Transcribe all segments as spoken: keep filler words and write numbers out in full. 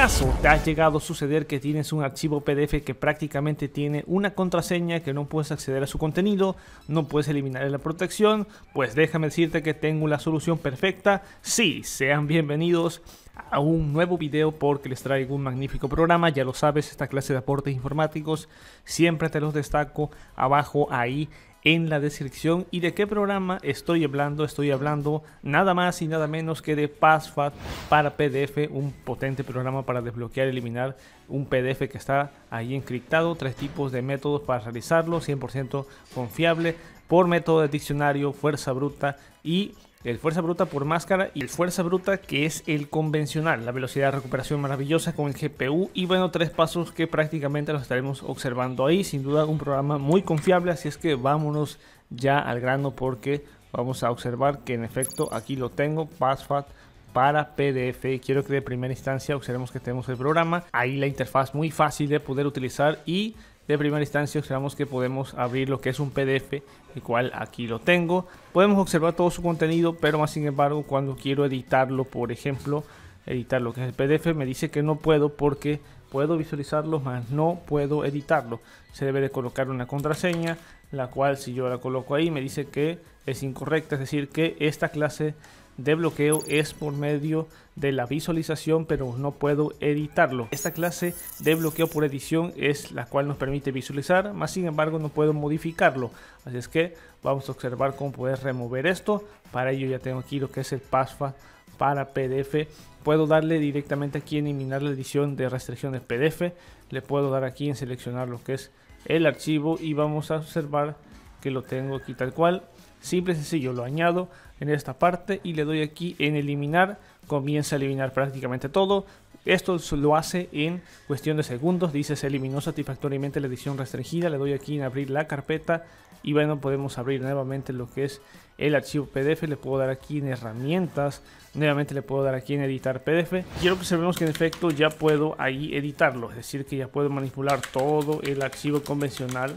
acaso te ha llegado a suceder que tienes un archivo P D F que prácticamente tiene una contraseña que no puedes acceder a su contenido, no puedes eliminar la protección? Pues déjame decirte que tengo la solución perfecta. Sí, sean bienvenidos a un nuevo video porque les traigo un magnífico programa. Ya lo sabes, esta clase de aportes informáticos siempre te los destaco abajo ahí en la descripción. ¿Y de qué programa estoy hablando? Estoy hablando nada más y nada menos que de PassFab para P D F, un potente programa para desbloquear y eliminar un P D F que está ahí encriptado. Tres tipos de métodos para realizarlo, cien por ciento confiable, por método de diccionario, fuerza bruta y el fuerza bruta por máscara y el fuerza bruta que es el convencional, la velocidad de recuperación maravillosa con el G P U y bueno, tres pasos que prácticamente los estaremos observando ahí. Sin duda un programa muy confiable, así es que vámonos ya al grano porque vamos a observar que en efecto aquí lo tengo, PassFab para P D F. Quiero que de primera instancia observemos que tenemos el programa, ahí la interfaz muy fácil de poder utilizar y de primera instancia observamos que podemos abrir lo que es un P D F, el cual aquí lo tengo. Podemos observar todo su contenido, pero más sin embargo cuando quiero editarlo, por ejemplo, editar lo que es el P D F, me dice que no puedo porque puedo visualizarlo, mas no puedo editarlo. Se debe de colocar una contraseña, la cual si yo la coloco ahí me dice que es incorrecta, es decir, que esta clase de bloqueo es por medio de la visualización, pero no puedo editarlo. Esta clase de bloqueo por edición es la cual nos permite visualizar, más sin embargo no puedo modificarlo. Así es que vamos a observar cómo poder remover esto. Para ello ya tengo aquí lo que es el PassFab para P D F. Puedo darle directamente aquí en eliminar la edición de restricción del P D F. Le puedo dar aquí en seleccionar lo que es el archivo y vamos a observar que lo tengo aquí tal cual. Simple y sencillo, lo añado en esta parte y le doy aquí en eliminar, comienza a eliminar prácticamente todo. Esto lo hace en cuestión de segundos, dice se eliminó satisfactoriamente la edición restringida, le doy aquí en abrir la carpeta y bueno, podemos abrir nuevamente lo que es el archivo P D F, le puedo dar aquí en herramientas, nuevamente le puedo dar aquí en editar P D F. Quiero que observemos que en efecto ya puedo ahí editarlo, es decir que ya puedo manipular todo el archivo convencional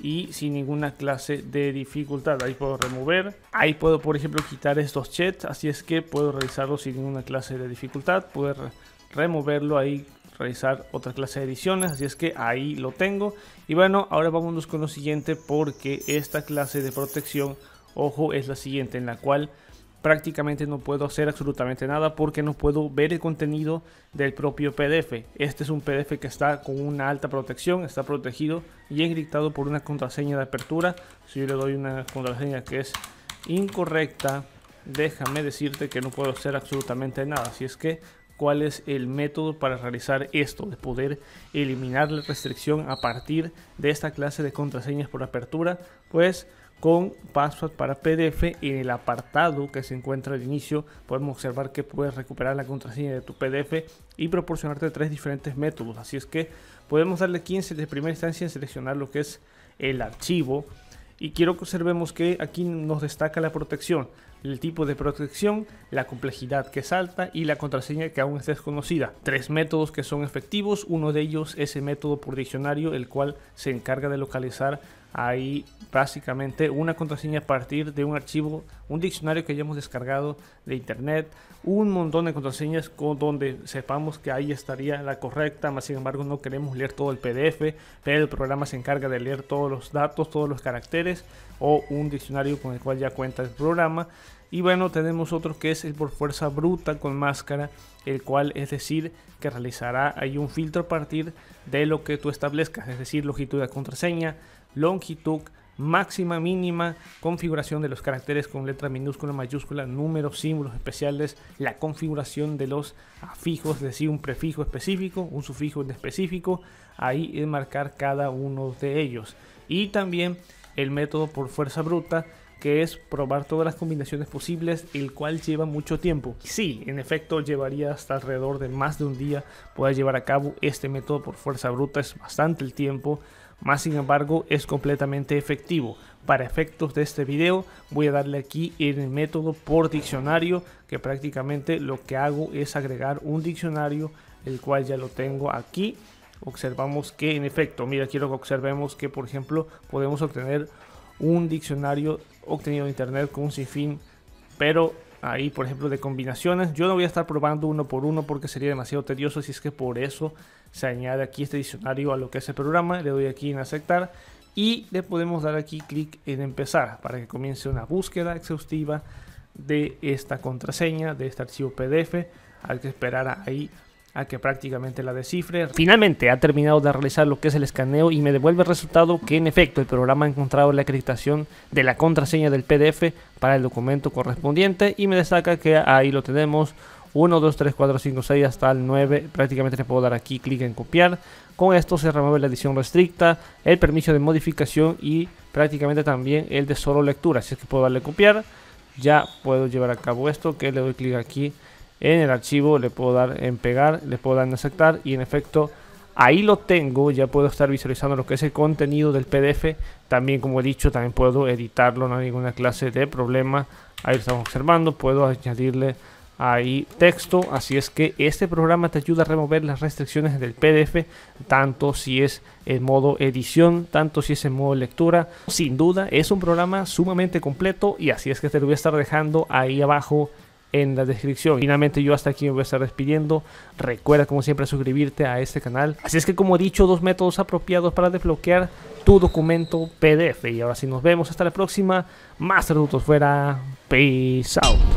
y sin ninguna clase de dificultad. Ahí puedo remover, ahí puedo por ejemplo quitar estos chats, así es que puedo realizarlo sin ninguna clase de dificultad, poder removerlo ahí, realizar otra clase de ediciones, así es que ahí lo tengo. Y bueno, ahora vámonos con lo siguiente porque esta clase de protección, ojo, es la siguiente en la cual prácticamente no puedo hacer absolutamente nada porque no puedo ver el contenido del propio P D F. Este es un P D F que está con una alta protección, está protegido y encriptado por una contraseña de apertura. Si yo le doy una contraseña que es incorrecta, déjame decirte que no puedo hacer absolutamente nada. Así es que, ¿cuál es el método para realizar esto? De poder eliminar la restricción a partir de esta clase de contraseñas por apertura, pues con PassFab para P D F en el apartado que se encuentra al inicio podemos observar que puedes recuperar la contraseña de tu P D F y proporcionarte tres diferentes métodos. Así es que podemos darle aquí en primera instancia seleccionar lo que es el archivo y quiero que observemos que aquí nos destaca la protección, el tipo de protección, la complejidad que es alta y la contraseña que aún es desconocida. Tres métodos que son efectivos, uno de ellos es el método por diccionario, el cual se encarga de localizar ahí básicamente una contraseña a partir de un archivo, un diccionario que hayamos descargado de internet, un montón de contraseñas con donde sepamos que ahí estaría la correcta, más sin embargo no queremos leer todo el P D F, pero el programa se encarga de leer todos los datos, todos los caracteres o un diccionario con el cual ya cuenta el programa. Y bueno, tenemos otro que es el por fuerza bruta con máscara, el cual es decir que realizará ahí un filtro a partir de lo que tú establezcas, es decir, longitud de contraseña, longitud máxima, mínima, configuración de los caracteres con letra minúscula, mayúscula, números, símbolos especiales, la configuración de los afijos, es decir, un prefijo específico, un sufijo en específico, ahí enmarcar cada uno de ellos. Y también el método por fuerza bruta, que es probar todas las combinaciones posibles, el cual lleva mucho tiempo. Sí, en efecto llevaría hasta alrededor de más de un día poder llevar a cabo este método por fuerza bruta, es bastante el tiempo, más sin embargo es completamente efectivo. Para efectos de este video voy a darle aquí en el método por diccionario, que prácticamente lo que hago es agregar un diccionario, el cual ya lo tengo aquí. Observamos que en efecto, mira, quiero que observemos que por ejemplo podemos obtener un diccionario obtenido de internet con un sinfín, pero ahí, por ejemplo, de combinaciones. Yo no voy a estar probando uno por uno porque sería demasiado tedioso, así es que por eso se añade aquí este diccionario a lo que es el programa. Le doy aquí en aceptar y le podemos dar aquí clic en empezar para que comience una búsqueda exhaustiva de esta contraseña, de este archivo P D F. Hay que esperar ahí a que prácticamente la descifre. Finalmente ha terminado de realizar lo que es el escaneo y me devuelve el resultado que en efecto el programa ha encontrado la encriptación de la contraseña del P D F para el documento correspondiente y me destaca que ahí lo tenemos uno, dos, tres, cuatro, cinco, seis hasta el nueve. Prácticamente le puedo dar aquí clic en copiar. Con esto se remueve la edición restricta, el permiso de modificación y prácticamente también el de solo lectura, así es que puedo darle copiar. Ya puedo llevar a cabo esto, que le doy clic aquí en el archivo, le puedo dar en pegar, le puedo dar en aceptar y en efecto ahí lo tengo. Ya puedo estar visualizando lo que es el contenido del P D F. También, como he dicho, también puedo editarlo, no hay ninguna clase de problema. Ahí lo estamos observando, puedo añadirle ahí texto, así es que este programa te ayuda a remover las restricciones del P D F, tanto si es en modo edición, tanto si es en modo lectura. Sin duda es un programa sumamente completo y así es que te lo voy a estar dejando ahí abajo en la descripción. Finalmente yo hasta aquí me voy a estar despidiendo. Recuerda como siempre suscribirte a este canal. Así es que, como he dicho, dos métodos apropiados para desbloquear tu documento P D F. Y ahora sí nos vemos hasta la próxima. Master Tutos fuera. Peace out.